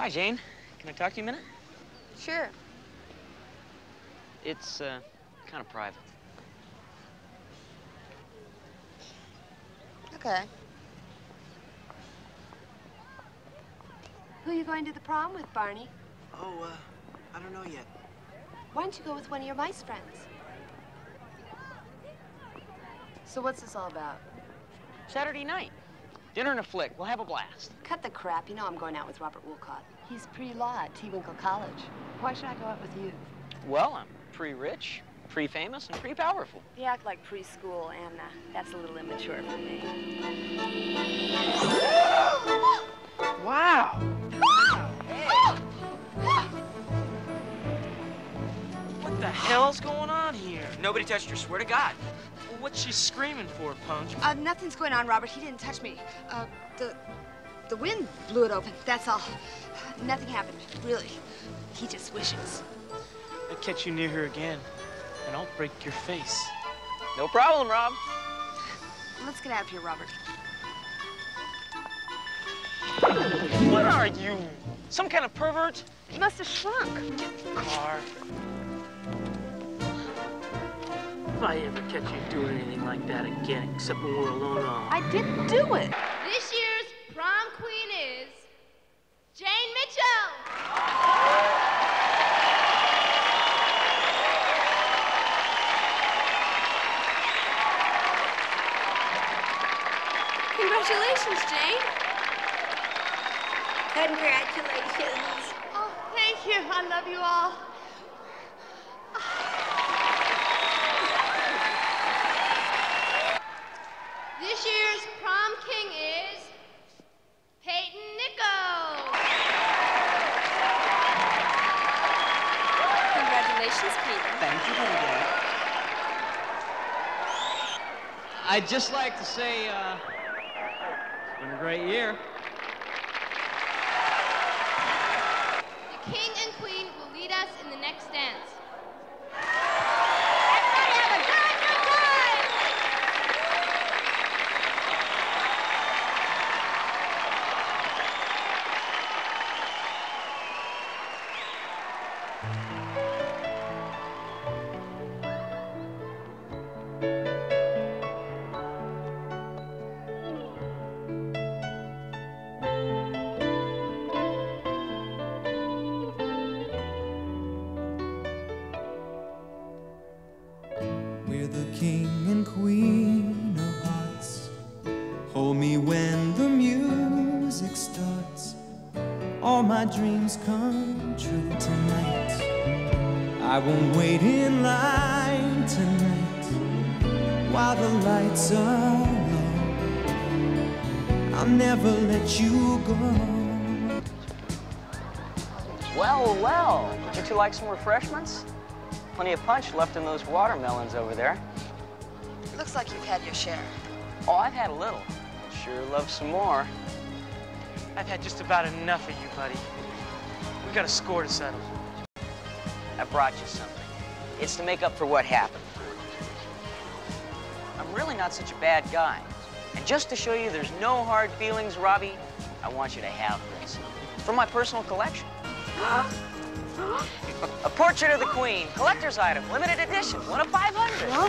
Hi, Jane. Can I talk to you a minute? Sure. It's kind of private. Okay. Who are you going to the prom with, Barney? Oh, I don't know yet. Why don't you go with one of your mice friends? So what's this all about? Saturday night. Dinner and a flick. We'll have a blast. Cut the crap. You know I'm going out with Robert Woolcott. He's pre-law at T. Winkle College. Why should I go out with you? Well, I'm pre-rich, pre-famous, and pre-powerful. You act like preschool, and that's a little immature for me. Wow. Wow. Hey. What the hell's going on here? Nobody touched her, swear to God. What's she screaming for, Punch? Nothing's going on, Robert. He didn't touch me. The wind blew it open, that's all. Nothing happened, really. He just wishes. I'll catch you near her again, and I'll break your face. No problem, Rob. Let's get out of here, Robert. What are you? Some kind of pervert? You must have shrunk. Get in the car. If I ever catch you doing anything like that again, except when we're alone on. I didn't do it. This year's prom queen is Jane Mitchell. Congratulations, Jane. Congratulations. Oh, thank you. I love you all. This year's prom king is Peyton Nichols. Congratulations, Peyton. Thank you, Linda. I'd just like to say, it's been a great year. The king and queen will lead us in the next dance. Like some refreshments? Plenty of punch left in those watermelons over there. Looks like you've had your share. Oh, I've had a little. Sure love some more. I've had just about enough of you, buddy. We got a score to settle. I brought you something. It's to make up for what happened. I'm really not such a bad guy. And just to show you there's no hard feelings, Robbie, I want you to have this. From my personal collection. A portrait of the queen, collector's item, limited edition, one of 500. Huh?